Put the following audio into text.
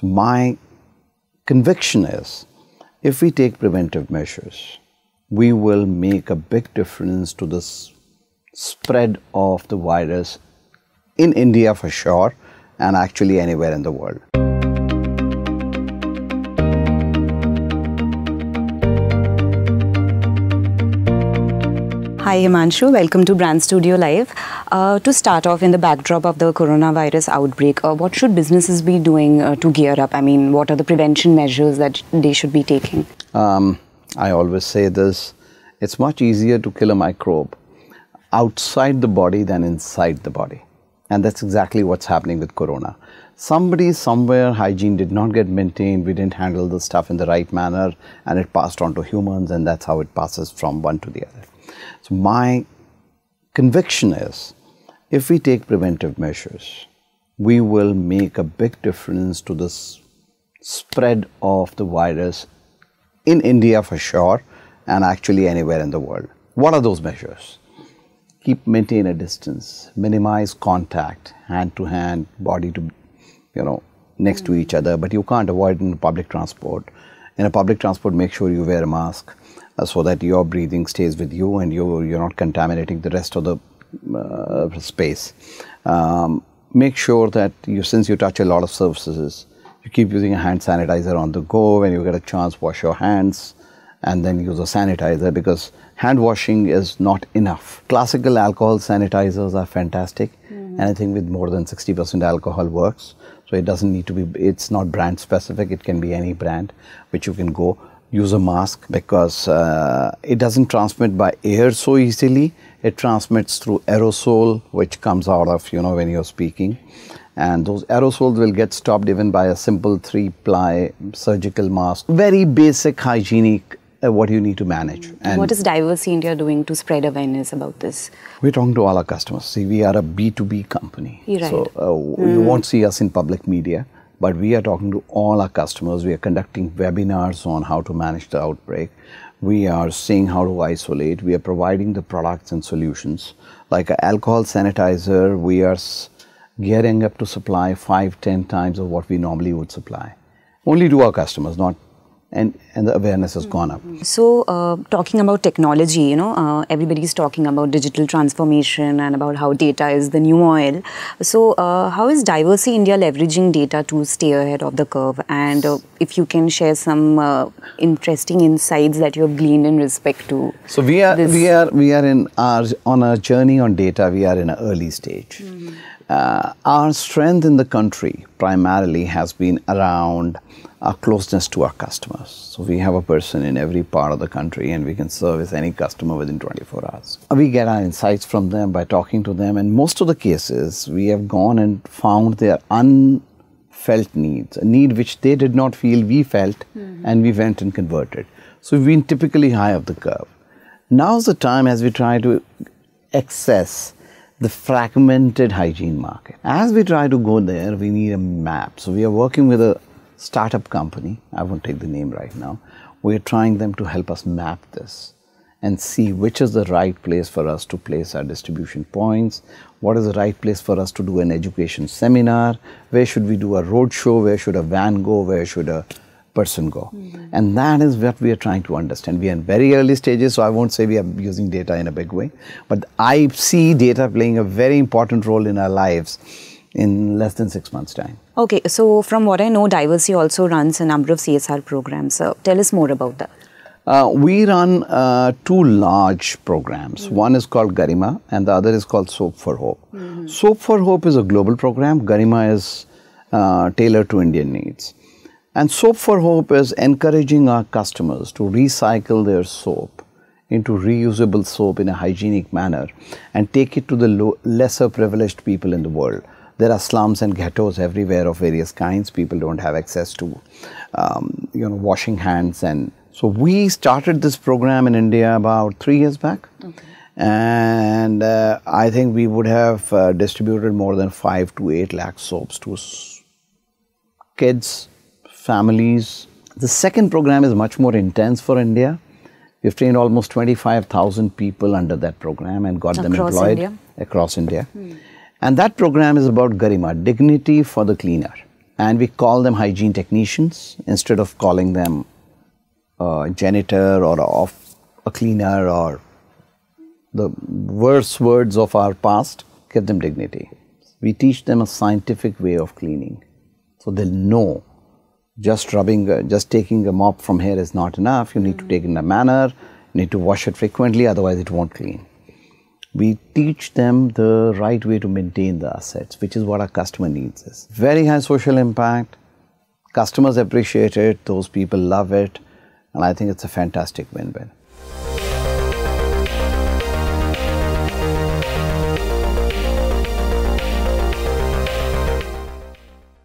My conviction is, if we take preventive measures, we will make a big difference to the spread of the virus in India for sure, and actually anywhere in the world. Hi Himanshu, welcome to Brand Studio Live. To start off, in the backdrop of the coronavirus outbreak, what should businesses be doing to gear up? I mean, what are the prevention measures that they should be taking? I always say this, it's much easier to kill a microbe outside the body than inside the body. And that's exactly what's happening with corona. Somebody somewhere, hygiene did not get maintained, we didn't handle the stuff in the right manner, and it passed on to humans, and that's how it passes from one to the other. So my conviction is, if we take preventive measures, we will make a big difference to the spread of the virus in India for sure, and actually anywhere in the world. What are those measures? Maintain a distance, minimize contact, hand to hand, body to, next to each other, but you can't avoid in public transport. In a public transport, make sure you wear a mask, so that your breathing stays with you and you're not contaminating the rest of the space. Make sure that since you touch a lot of surfaces, you keep using a hand sanitizer on the go. When you get a chance, wash your hands and then use a sanitizer, because hand washing is not enough. Classical alcohol sanitizers are fantastic. Anything with more than 60% alcohol works. So it doesn't need to be, it's not brand specific, it can be any brand which you can go. Use a mask because it doesn't transmit by air so easily. It transmits through aerosol, which comes out of, when you're speaking. And those aerosols will get stopped even by a simple 3-ply surgical mask. Very basic hygienic, what you need to manage. And what is Diversey India doing to spread awareness about this? We're talking to all our customers. See, we are a B2B company. Right. So you won't see us in public media. But we are talking to all our customers. We are conducting webinars on how to manage the outbreak. We are seeing how to isolate. We are providing the products and solutions. Like an alcohol sanitizer, we are gearing up to supply 5-10 times of what we normally would supply. Only to our customers, not... And the awareness has gone up. So, talking about technology, everybody's talking about digital transformation and about how data is the new oil. So, how is Diversey India leveraging data to stay ahead of the curve? And if you can share some interesting insights that you have gleaned in respect to. So, we are on our journey on data. We are in an early stage. Our strength in the country primarily has been around our closeness to our customers. So we have a person in every part of the country and we can service any customer within 24 hours. We get our insights from them by talking to them, and most of the cases we have gone and found their unfelt needs, a need which they did not feel we felt, and we went and converted. So we've been typically high up the curve. Now's the time as we try to access the fragmented hygiene market. As we try to go there, we need a map. So we are working with a startup company, I won't take the name right now. We're trying them to help us map this and see which is the right place for us to place our distribution points, what is the right place for us to do an education seminar, where should we do a roadshow, where should a van go, where should a person go. And that is what we are trying to understand. We are in very early stages, so I won't say we are using data in a big way, but I see data playing a very important role in our lives in less than 6 months' time. Okay, so from what I know, Diversey also runs a number of CSR programs. So tell us more about that. We run 2 large programs. One is called Garima and the other is called Soap for Hope. Soap for Hope is a global program. Garima is tailored to Indian needs. And Soap for Hope is encouraging our customers to recycle their soap into reusable soap in a hygienic manner and take it to the lesser privileged people in the world. There are slums and ghettos everywhere of various kinds. People don't have access to, washing hands. And so we started this program in India about 3 years back. Okay. And I think we would have distributed more than 5 to 8 lakh soaps to kids, families. The second program is much more intense for India. We've trained almost 25,000 people under that program and got them employed across India. And that program is about Garima, dignity for the cleaner. and we call them hygiene technicians instead of calling them a janitor or a cleaner or the worst words of our past. Give them dignity. We teach them a scientific way of cleaning, so they'll know just rubbing, just taking a mop from here is not enough. You need to take it in a manner, you need to wash it frequently, otherwise it won't clean. We teach them the right way to maintain the assets, which is what our customer needs is. Very high social impact, customers appreciate it, those people love it, and I think it's a fantastic win-win.